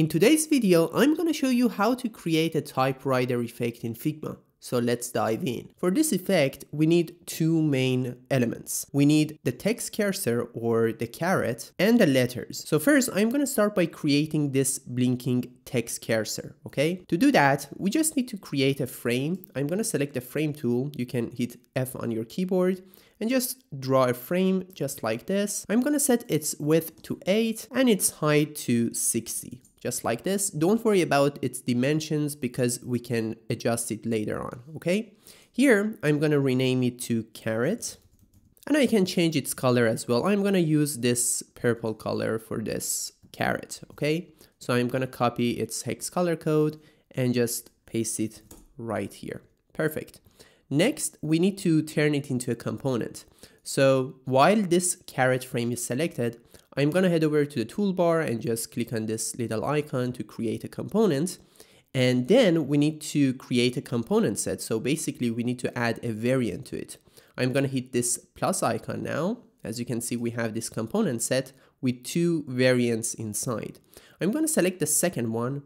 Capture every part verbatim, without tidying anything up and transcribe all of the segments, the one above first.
In today's video, I'm going to show you how to create a typewriter effect in Figma. So let's dive in. For this effect, we need two main elements. We need the text cursor or the caret and the letters. So first, I'm going to start by creating this blinking text cursor, okay? To do that, we just need to create a frame. I'm going to select the frame tool. You can hit F on your keyboard and just draw a frame just like this. I'm going to set its width to eight and its height to sixty. Just like this. Don't worry about its dimensions because we can adjust it later on, okay? Here, I'm gonna rename it to caret, and I can change its color as well. I'm gonna use this purple color for this caret, okay? So I'm gonna copy its hex color code and just paste it right here. Perfect. Next, we need to turn it into a component. So while this caret frame is selected, I'm gonna head over to the toolbar and just click on this little icon to create a component. And then we need to create a component set. So basically we need to add a variant to it. I'm gonna hit this plus icon now. As you can see, we have this component set with two variants inside. I'm gonna select the second one.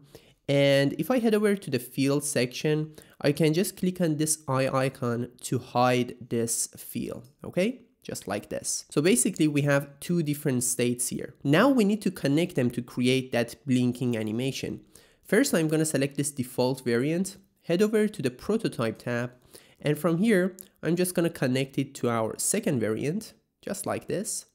And if I head over to the field section, I can just click on this eye icon to hide this field, okay? Just like this. So basically we have two different states here. Now we need to connect them to create that blinking animation. First, I'm gonna select this default variant, head over to the prototype tab, and from here, I'm just gonna connect it to our second variant, just like this.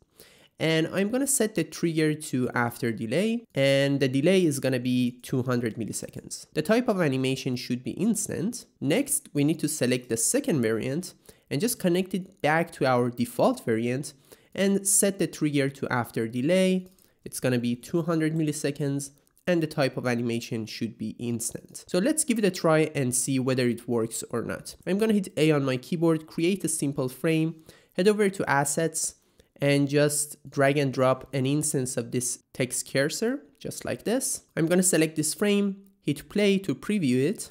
And I'm gonna set the trigger to after delay, and the delay is gonna be two hundred milliseconds. The type of animation should be instant. Next, we need to select the second variant and just connect it back to our default variant and set the trigger to after delay. It's gonna be two hundred milliseconds and the type of animation should be instant. So let's give it a try and see whether it works or not. I'm gonna hit A on my keyboard, create a simple frame, head over to assets and just drag and drop an instance of this text cursor, just like this. I'm gonna select this frame, hit play to preview it.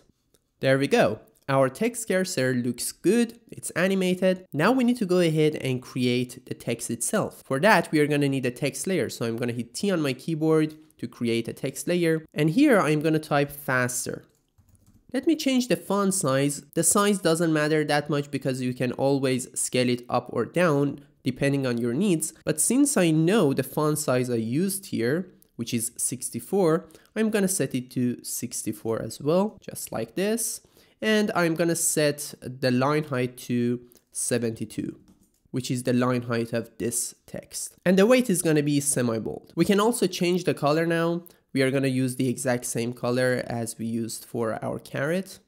There we go. Our text cursor looks good, it's animated. Now we need to go ahead and create the text itself. For that, we are gonna need a text layer. So I'm gonna hit T on my keyboard to create a text layer. And here I'm gonna type faster. Let me change the font size. The size doesn't matter that much because you can always scale it up or down depending on your needs. But since I know the font size I used here, which is sixty-four, I'm gonna set it to sixty-four as well, just like this. And I'm gonna set the line height to seventy-two, which is the line height of this text. And the weight is gonna be semi-bold. We can also change the color now. We are gonna use the exact same color as we used for our caret,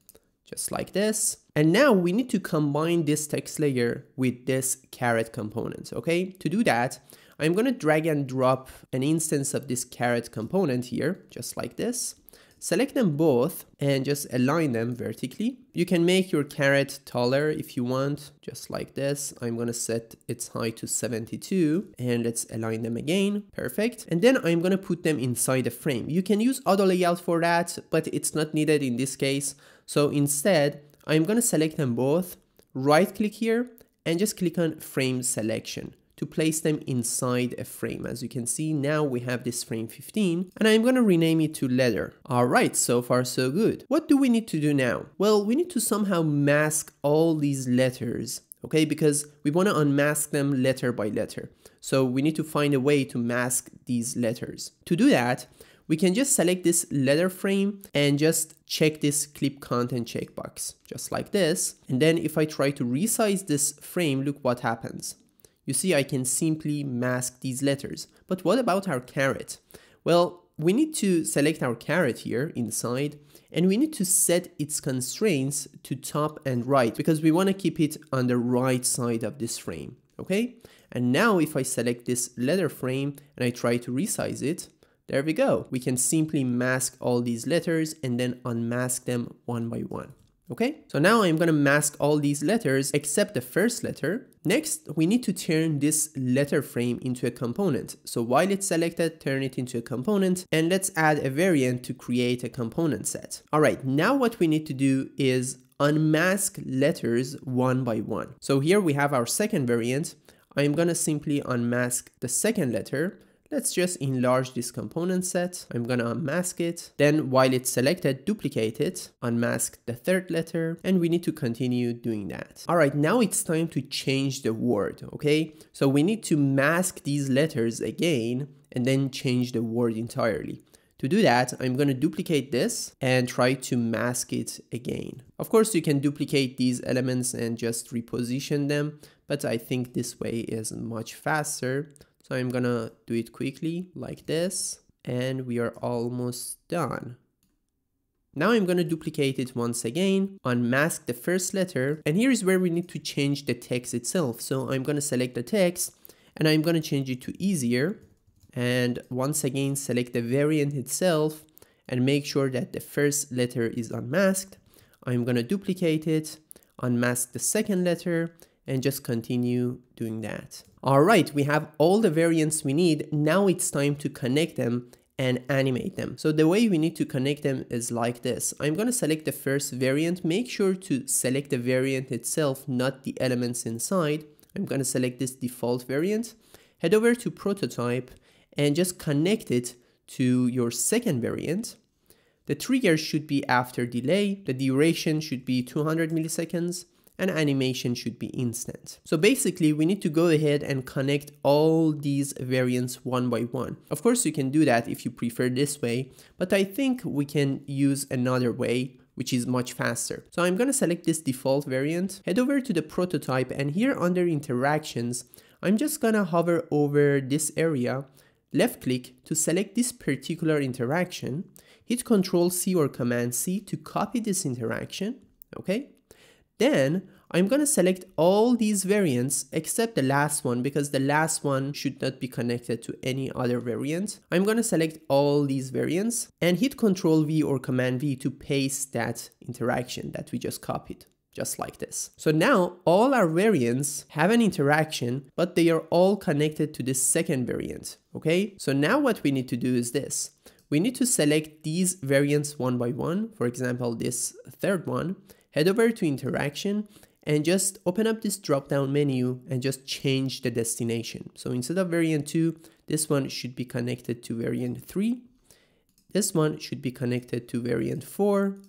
just like this. And now we need to combine this text layer with this caret component, okay? To do that, I'm gonna drag and drop an instance of this caret component here, just like this. Select them both and just align them vertically. You can make your caret taller if you want, just like this. I'm gonna set its height to seventy-two and let's align them again. Perfect. And then I'm gonna put them inside the frame. You can use auto layout for that, but it's not needed in this case. So instead, I'm gonna select them both, right click here and just click on frame selection to place them inside a frame. As you can see, now we have this frame fifteen and I'm gonna rename it to letter. All right, so far so good. What do we need to do now? Well, we need to somehow mask all these letters, okay? Because we wanna unmask them letter by letter. So we need to find a way to mask these letters. To do that, we can just select this letter frame and just check this clip content checkbox, just like this. And then if I try to resize this frame, look what happens. You see, I can simply mask these letters. But what about our caret? Well, we need to select our caret here inside, and we need to set its constraints to top and right because we want to keep it on the right side of this frame, okay? And now if I select this letter frame and I try to resize it, there we go. We can simply mask all these letters and then unmask them one by one. Okay, so now I'm gonna mask all these letters except the first letter. Next, we need to turn this letter frame into a component. So while it's selected, turn it into a component and let's add a variant to create a component set. All right, now what we need to do is unmask letters one by one. So here we have our second variant. I'm gonna simply unmask the second letter, Let's just enlarge this component set. I'm gonna unmask it. Then while it's selected, duplicate it, unmask the third letter, and we need to continue doing that. All right, now it's time to change the word, okay? So we need to mask these letters again and then change the word entirely. To do that, I'm gonna duplicate this and try to mask it again. Of course, you can duplicate these elements and just reposition them, but I think this way is much faster. So I'm gonna do it quickly like this, and we are almost done. Now I'm gonna duplicate it once again, unmask the first letter, and here is where we need to change the text itself. So I'm gonna select the text and I'm gonna change it to easier. And once again, select the variant itself and make sure that the first letter is unmasked. I'm gonna duplicate it, unmask the second letter, and just continue doing that. All right, we have all the variants we need. Now it's time to connect them and animate them. So the way we need to connect them is like this. I'm gonna select the first variant. Make sure to select the variant itself, not the elements inside. I'm gonna select this default variant, head over to prototype, and just connect it to your second variant. The trigger should be after delay, the duration should be two hundred milliseconds, and animation should be instant. So basically, we need to go ahead and connect all these variants one by one. Of course, you can do that if you prefer this way, but I think we can use another way, which is much faster. So I'm gonna select this default variant, head over to the prototype, and here under interactions, I'm just gonna hover over this area, left click to select this particular interaction, hit control C or command C to copy this interaction, okay? Then I'm gonna select all these variants except the last one, because the last one should not be connected to any other variant. I'm gonna select all these variants and hit control V or command V to paste that interaction that we just copied, just like this. So now all our variants have an interaction, but they are all connected to this second variant, okay? So now what we need to do is this. We need to select these variants one by one, for example, this third one, head over to interaction and just open up this drop-down menu and just change the destination. So instead of variant two, this one should be connected to variant three. This one should be connected to variant four,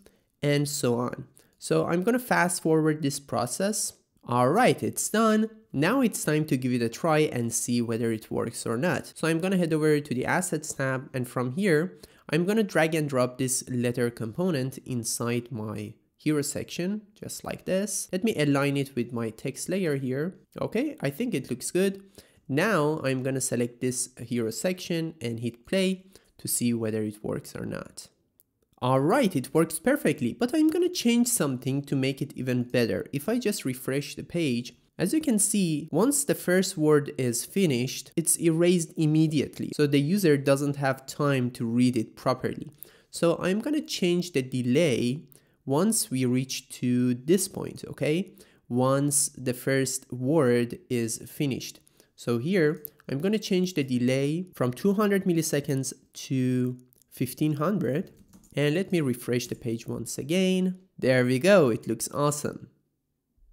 and so on. So I'm gonna fast forward this process. All right, it's done. Now it's time to give it a try and see whether it works or not. So I'm gonna head over to the Assets tab, and from here, I'm gonna drag and drop this letter component inside my hero section, just like this. Let me align it with my text layer here. Okay, I think it looks good. Now I'm gonna select this hero section and hit play to see whether it works or not. All right, it works perfectly, but I'm gonna change something to make it even better. If I just refresh the page, as you can see, once the first word is finished, it's erased immediately. So the user doesn't have time to read it properly. So I'm gonna change the delay once we reach to this point, okay? Once the first word is finished. So here, I'm gonna change the delay from two hundred milliseconds to fifteen hundred. And let me refresh the page once again. There we go, it looks awesome.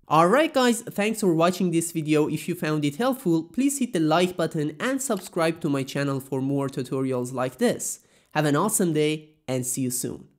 Alright guys, thanks for watching this video. If you found it helpful, please hit the like button and subscribe to my channel for more tutorials like this. Have an awesome day and see you soon.